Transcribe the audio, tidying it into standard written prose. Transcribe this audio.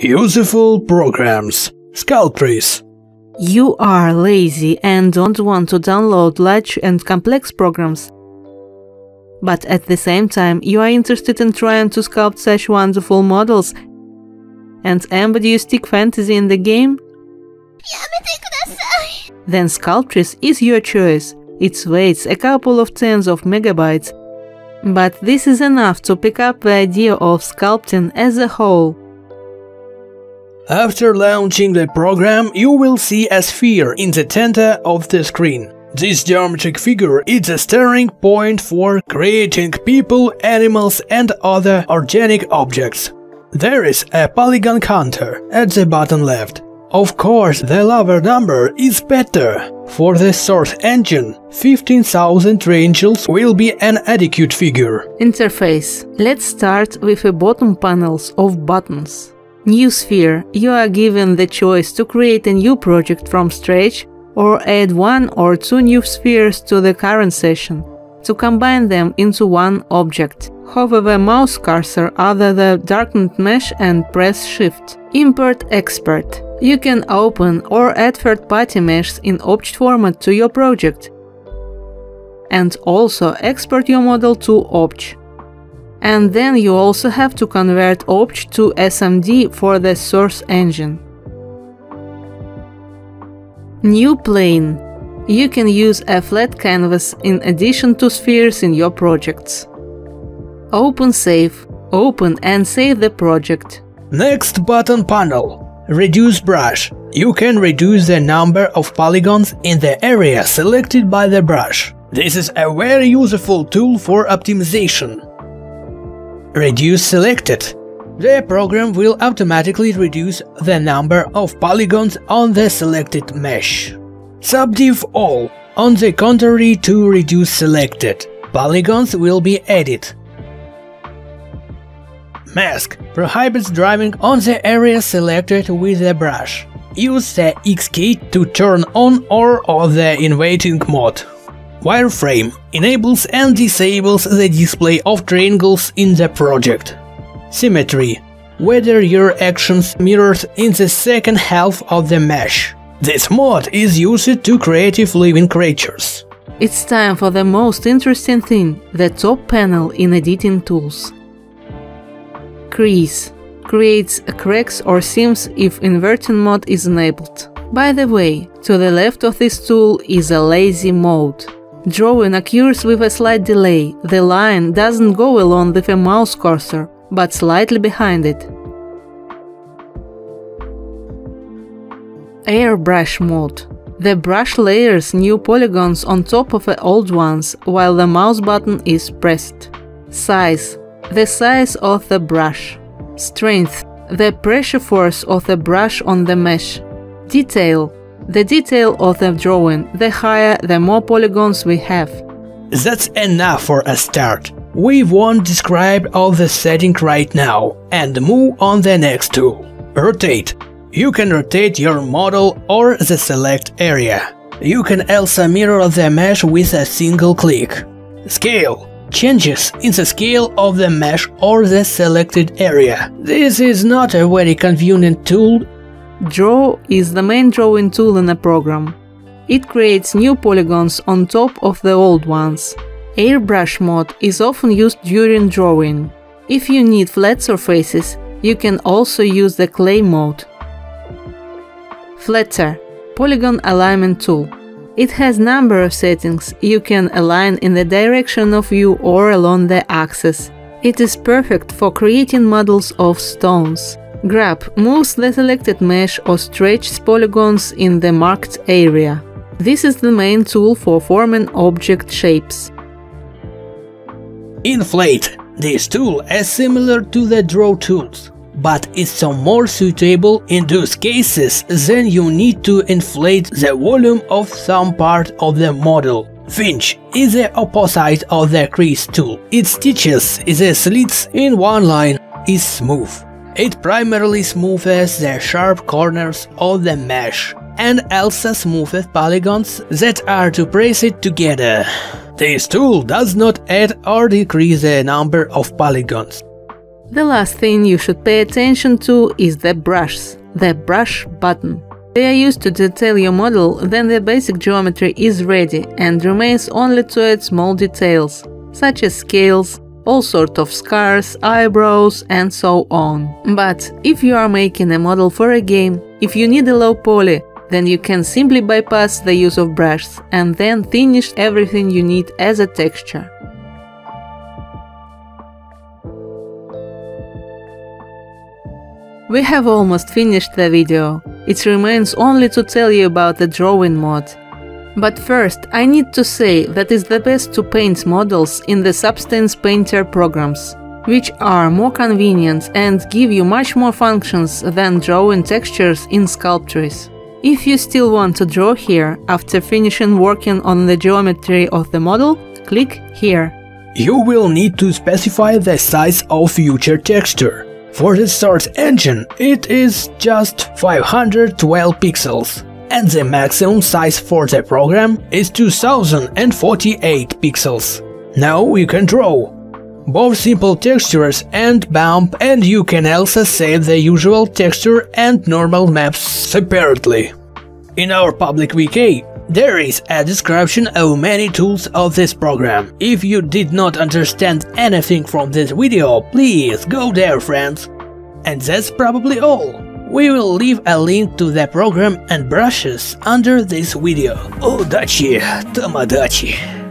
Useful programs. Sculptries. You are lazy and don't want to download large and complex programs. But at the same time, you are interested in trying to sculpt such wonderful models and embody your stick fantasy in the game? Then Sculptries is your choice. It weighs a couple of tens of megabytes. But this is enough to pick up the idea of sculpting as a whole. After launching the program, you will see a sphere in the center of the screen. This geometric figure is a starting point for creating people, animals and other organic objects. There is a polygon counter at the bottom left. Of course, the lower number is better. For the Source Engine, 15,000 triangles will be an adequate figure. Interface. Let's start with the bottom panels of buttons. New sphere. You are given the choice to create a new project from scratch or add one or two new spheres to the current session, to combine them into one object. Hover the mouse cursor over the darkened mesh and press Shift. Import Export. You can open or add third-party meshes in object format to your project and also export your model to OBJ. And then you also have to convert OBJ to SMD for the Source Engine. New plane. You can use a flat canvas in addition to spheres in your projects. Open Save. Open and save the project. Next button panel. Reduce brush. You can reduce the number of polygons in the area selected by the brush. This is a very useful tool for optimization. Reduce selected. The program will automatically reduce the number of polygons on the selected mesh. Subdiv all. On the contrary to reduce selected, polygons will be added. Mask prohibits driving on the area selected with the brush. Use the X key to turn on or off the inverting mode. Wireframe enables and disables the display of triangles in the project. Symmetry. Whether your actions mirrored in the second half of the mesh. This mode is used to creative living creatures. It's time for the most interesting thing, the top panel in editing tools. Crease. Creates cracks or seams if inverting mode is enabled. By the way, to the left of this tool is a lazy mode. Drawing occurs with a slight delay. The line doesn't go along with a mouse cursor, but slightly behind it. Airbrush mode. The brush layers new polygons on top of the old ones while the mouse button is pressed. Size. The size of the brush. Strength. The pressure force of the brush on the mesh. Detail. The detail of the drawing, the higher, the more polygons we have. That's enough for a start. We won't describe all the settings right now and move on the next tool. Rotate. You can rotate your model or the select area. You can also mirror the mesh with a single click. Scale. Changes in the scale of the mesh or the selected area. This is not a very convenient tool. Draw is the main drawing tool in a program. It creates new polygons on top of the old ones. Airbrush mode is often used during drawing. If you need flat surfaces, you can also use the clay mode. Flatter – polygon alignment tool. It has number of settings. You can align in the direction of you or along the axis. It is perfect for creating models of stones. Grab moves the selected mesh or stretches polygons in the marked area. This is the main tool for forming object shapes. Inflate. This tool is similar to the draw tools, but it's more suitable in those cases then you need to inflate the volume of some part of the model. Pinch is the opposite of the crease tool. It stitches the slits in one line is smooth. It primarily smooths the sharp corners of the mesh and also smooths polygons that are to brace it together. This tool does not add or decrease the number of polygons. The last thing you should pay attention to is the brushes, the brush button. They are used to detail your model, then the basic geometry is ready and remains only to add small details, such as scales, all sorts of scars, eyebrows and so on. But if you are making a model for a game, if you need a low poly, then you can simply bypass the use of brushes and then finish everything you need as a texture. We have almost finished the video. It remains only to tell you about the drawing mode. But first, I need to say that it's the best to paint models in the Substance Painter programs, which are more convenient and give you much more functions than drawing textures in sculptures. If you still want to draw here, after finishing working on the geometry of the model, click here. You will need to specify the size of future texture. For the Source Engine, it is just 512 pixels, and the maximum size for the program is 2048 pixels. Now you can draw both simple textures and bump, and you can also save the usual texture and normal maps separately. In our public VK, there is a description of many tools of this program. If you did not understand anything from this video, please go there, friends. And that's probably all. We will leave a link to the program and brushes under this video. Удачи, тамадачи!